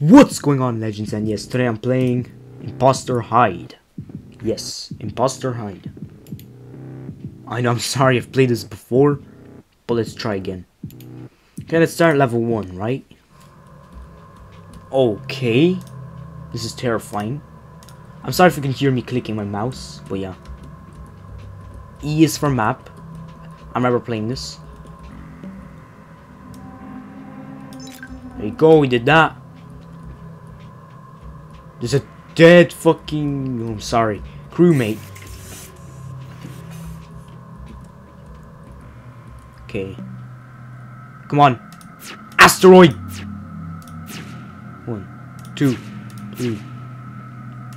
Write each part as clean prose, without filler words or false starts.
What's going on, legends? And yes, today I'm playing Imposter Hide. Yes, Imposter Hide. I know, I'm sorry, I've played this before, but let's try again. Okay, let's start level 1, right? Okay, this is terrifying. I'm sorry if you can hear me clicking my mouse, but yeah. E is for map. I remember playing this. There you go, we did that. There's a dead fucking... oh, I'm sorry. Crewmate. Okay. Come on. Asteroid! 1, 2, 3,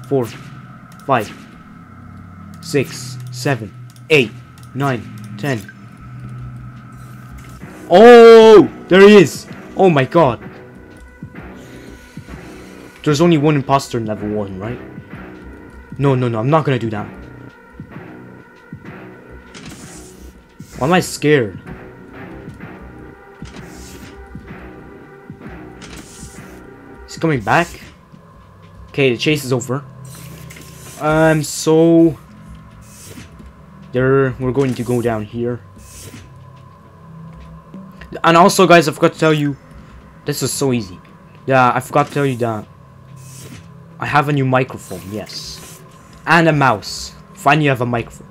4, 5, 6, 7, 8, 9, 10. Oh! There he is! Oh my god. There's only one imposter in level 1, right? No, I'm not gonna do that. Why am I scared? He's coming back? Okay, the chase is over. We're going to go down here. And also, guys, I forgot to tell you, this is so easy. Yeah, I forgot to tell you that I have a new microphone, yes. And a mouse. Finally, I have a microphone.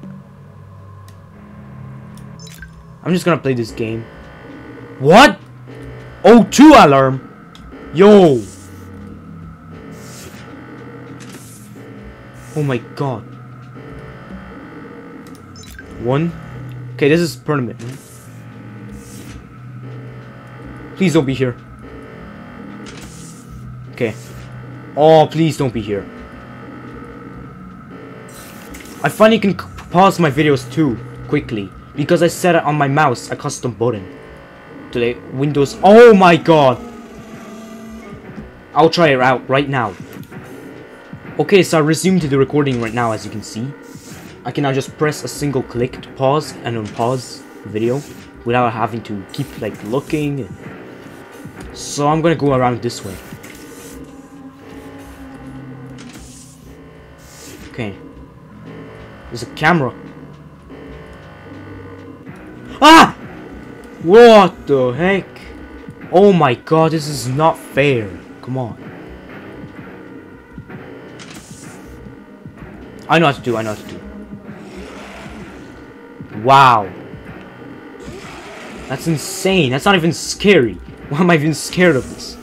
I'm just gonna play this game. What? O2 alarm? Yo! Oh my god. 1. Okay, this is permanent, right? Please don't be here. Okay. Oh, please don't be here. I finally can pause my videos too quickly because I set it on my mouse, a custom button. Today, Windows. Oh my god! I'll try it out right now. Okay, so I resumed to the recording right now, as you can see. I can now just press a single click to pause and unpause the video without having to keep like looking. So I'm gonna go around this way. Okay. There's a camera. Ah! What the heck? Oh my god, this is not fair. Come on. I know what to do. Wow. That's insane. That's not even scary. Why am I even scared of this?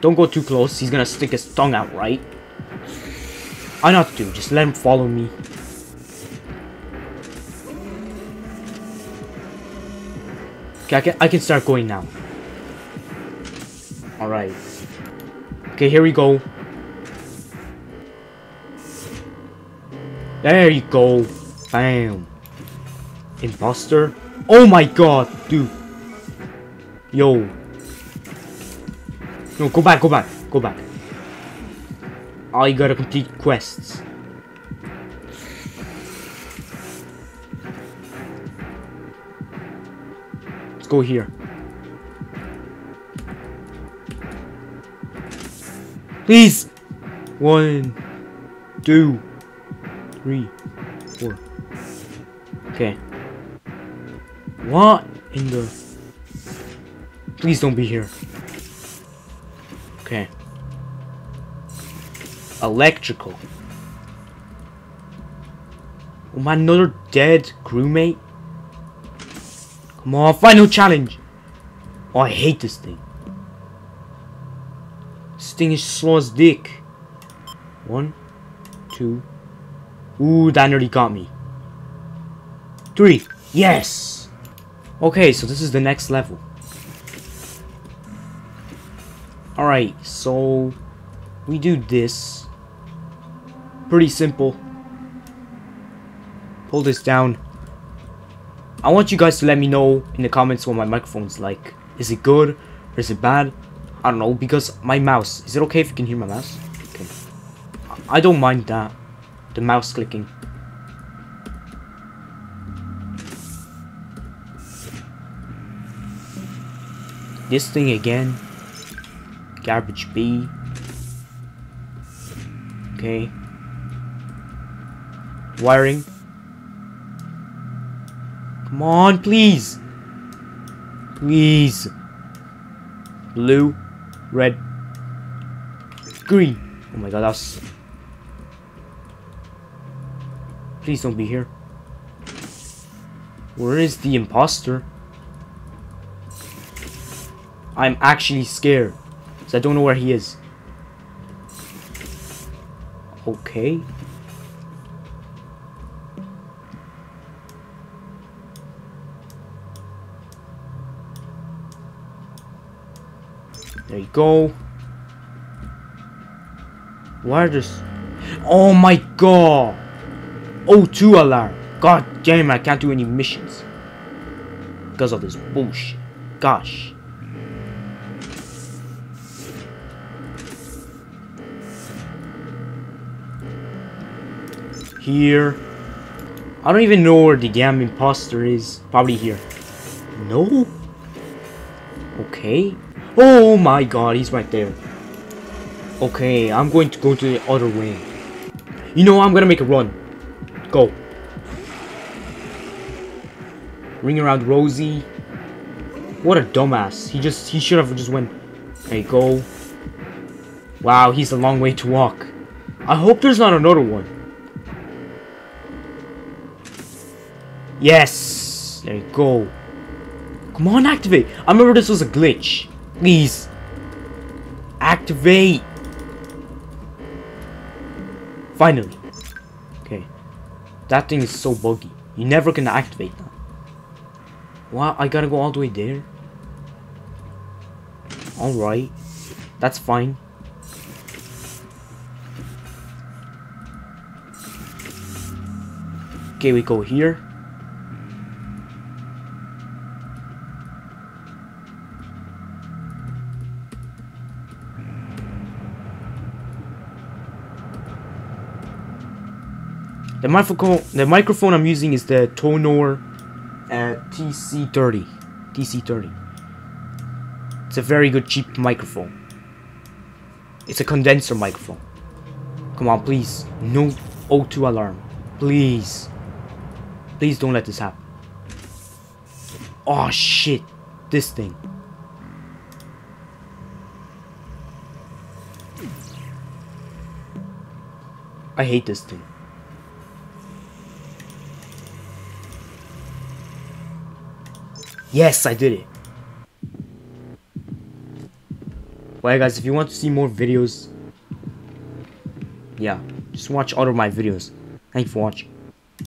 Don't go too close. He's gonna stick his tongue out, right? I know what to do, just let him follow me. Okay, I can start going now. Alright. Okay, here we go. There you go. Bam. Imposter. Oh my god, dude. Yo. No, go back. I gotta complete quests. Let's go here. Please! 1, 2, 3, 4. Okay. What in the... please don't be here. Okay. Electrical. Oh man, another dead crewmate. Come on, final challenge. Oh, I hate this thing. This thing is slow as dick. 1, 2. Ooh, that nearly got me. 3. Yes. Okay, so this is the next level. All right, so we do this. Pretty simple. Pull this down. I want you guys to let me know in the comments what my microphone's like. Is it good or is it bad? I don't know, because my mouse. Is it okay if you can hear my mouse? Okay. I don't mind that. The mouse clicking. This thing again. garbage B. Okay. Wiring. Come on, please. Please. Blue, red, green. Oh my god, that's... Please don't be here. Where is the imposter? I'm actually scared, because I don't know where he is. Okay. There you go. Why are there... Oh my god! O2 alarm! God damn, I can't do any missions because of this bullshit. Gosh. Here. I don't even know where the damn imposter is. Probably here. No? Okay. Oh my god, he's right there. Okay, I'm going to go to the other way. You know, I'm gonna make a run. Go. Ring around Rosie. What a dumbass. He should have just went. There you go. Wow, he's a long way to walk. I hope there's not another one. Yes. There you go. Come on, activate. I remember this was a glitch. Please. Activate. Finally. Okay. That thing is so buggy. You're never gonna activate that. Wow, I gotta go all the way there? Alright. That's fine. Okay, we go here. The microphone I'm using is the Tonor TC30. It's a very good cheap microphone. It's a condenser microphone. Come on, please. No O2 alarm. Please. Please don't let this happen. Oh shit. This thing. I hate this thing. Yes, I did it. Well, guys, if you want to see more videos, yeah, just watch all of my videos. Thank you for watching.